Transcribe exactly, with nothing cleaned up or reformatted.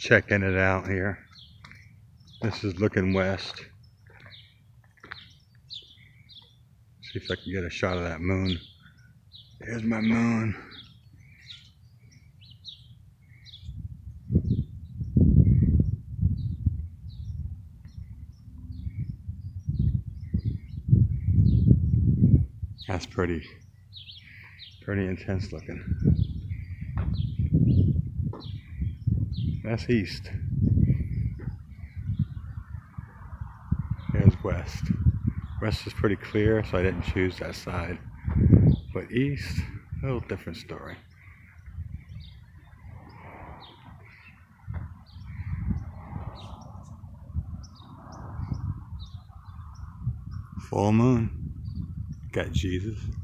checking it out here. This is looking west. See if I can get a shot of that moon. There's my moon. That's pretty, pretty intense looking. That's east. There's west. West is pretty clear, so I didn't choose that side. But east, a little different story. Full moon. Got Jesus.